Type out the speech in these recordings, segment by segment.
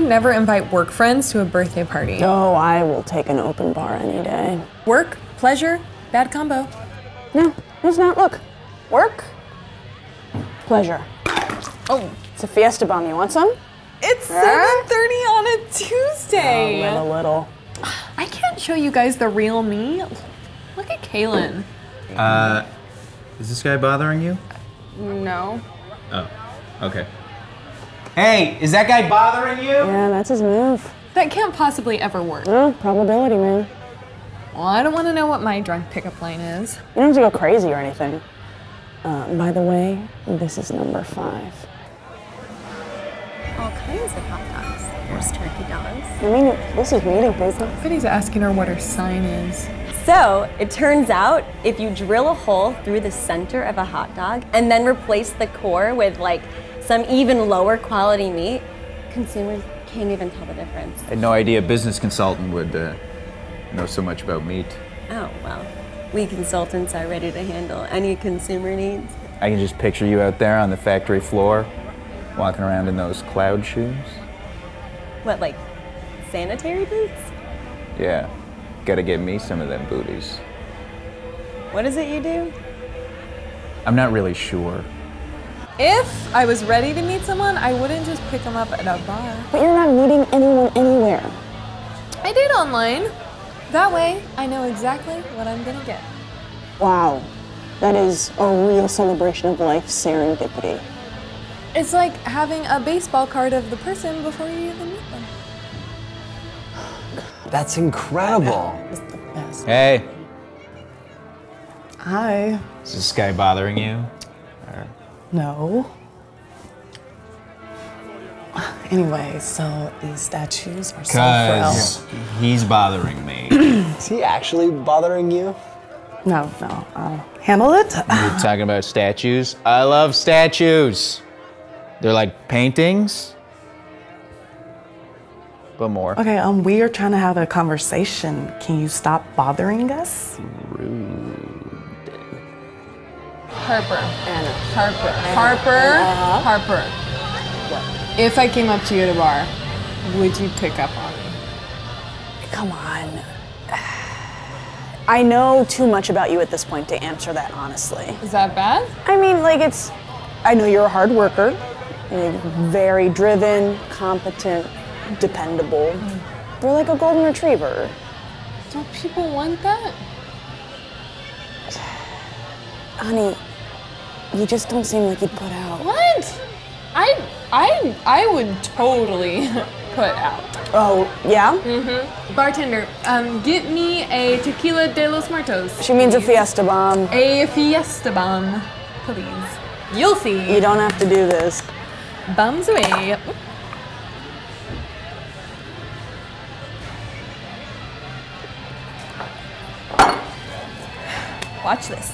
would never invite work friends to a birthday party. Oh, I will take an open bar any day. Work, pleasure, bad combo. No, it's not. Look, work, pleasure. Oh, it's a fiesta bomb. You want some? It's 7:30 on a Tuesday. Oh, little. I can't show you guys the real me. Look at Calen. Is this guy bothering you? No. Oh, okay. Hey, is that guy bothering you? Yeah, that's his move. That can't possibly ever work. No, probability, man. Well, I don't want to know what my drunk pickup line is. You don't have to go crazy or anything. By the way, this is number 5. All kinds of hot dogs. There's turkey dogs. I mean, this is meeting business. Somebody's asking her what her sign is. So, it turns out, if you drill a hole through the center of a hot dog and then replace the core with, like, some even lower quality meat, consumers can't even tell the difference. I had no idea a business consultant would know so much about meat. Oh, well, we consultants are ready to handle any consumer needs. I can just picture you out there on the factory floor, walking around in those cloud shoes. What, like sanitary boots? Yeah, gotta get me some of them booties. What is it you do? I'm not really sure. If I was ready to meet someone, I wouldn't just pick them up at a bar. But you're not meeting anyone anywhere. I did online. That way, I know exactly what I'm gonna get. Wow, that is a real celebration of life serendipity. It's like having a baseball card of the person before you even meet them. That's incredible. It's the best. Hey. Hi. Is this guy bothering you? Or? No. Anyway, so these statues are so cause he's bothering me. Is he actually bothering you? No, no. I'll handle it. You're talking about statues? I love statues. They're like paintings, but more. Okay, we are trying to have a conversation. Can you stop bothering us? Rude. Harper. Anna. Harper. Anna. Harper. Anna. Harper. What? If I came up to you at a bar, would you pick up on me? Come on. I know too much about you at this point to answer that honestly. Is that bad? I mean, like it's, I know you're a hard worker. You're very driven, competent, dependable. You're like a golden retriever. Don't people want that? Honey, you just don't seem like you'd put out. What? I would totally put out. Oh, yeah? Mm-hmm. Bartender, get me a tequila de los muertos. She means please. A fiesta bomb. A fiesta bomb, please. You'll see. You don't have to do this. Bums away. Watch this.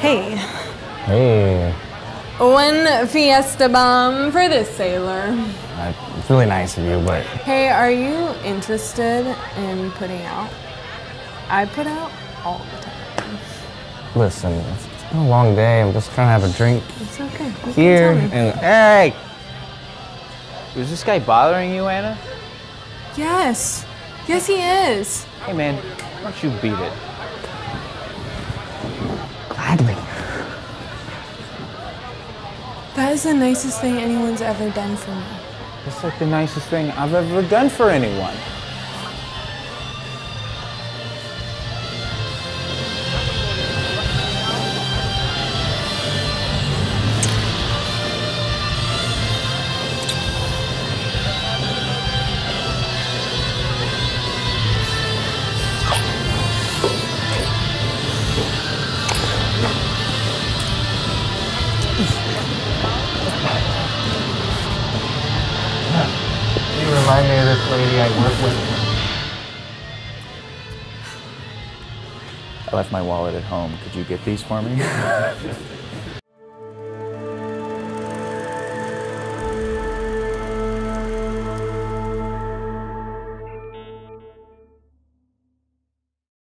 Hey. Hey. One fiesta bomb for this sailor. It's really nice of you, but... Hey, are you interested in putting out? I put out all the time. Listen, it's been a long day. I'm just trying to have a drink. It's okay. You here and hey. Is this guy bothering you, Anna? Yes. Yes, he is. Hey, man, why don't you beat it? Gladly. That is the nicest thing anyone's ever done for me. It's like the nicest thing I've ever done for anyone. Remind me of this lady I work with. I left my wallet at home. Could you get these for me?